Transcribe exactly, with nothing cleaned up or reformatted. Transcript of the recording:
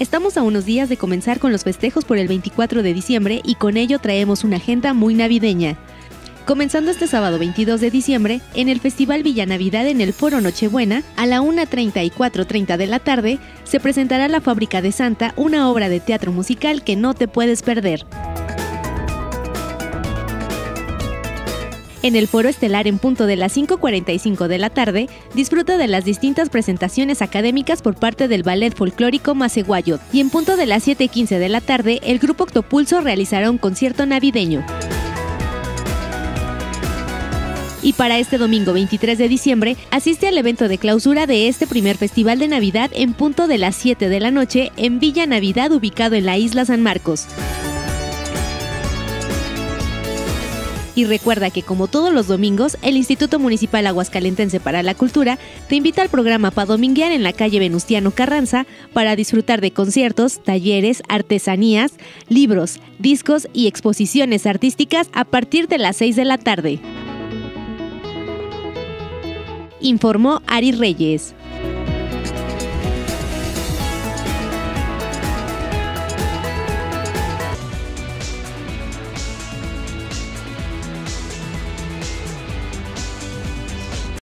Estamos a unos días de comenzar con los festejos por el veinticuatro de diciembre y con ello traemos una agenda muy navideña. Comenzando este sábado veintidós de diciembre, en el Festival Villa Navidad en el Foro Nochebuena, a la una y media y cuatro y media de la tarde, se presentará La Fábrica de Santa, una obra de teatro musical que no te puedes perder. En el Foro Estelar, en punto de las cinco cuarenta y cinco de la tarde, disfruta de las distintas presentaciones académicas por parte del Ballet Folclórico Maceguayo. Y en punto de las siete quince de la tarde, el Grupo Octopulso realizará un concierto navideño. Y para este domingo veintitrés de diciembre, asiste al evento de clausura de este primer Festival de Navidad en punto de las siete de la noche en Villa Navidad, ubicado en la Isla San Marcos. Y recuerda que, como todos los domingos, el Instituto Municipal Aguascalentense para la Cultura te invita al programa Pa' Domingüear en la calle Venustiano Carranza para disfrutar de conciertos, talleres, artesanías, libros, discos y exposiciones artísticas a partir de las seis de la tarde. Informó Ari Reyes.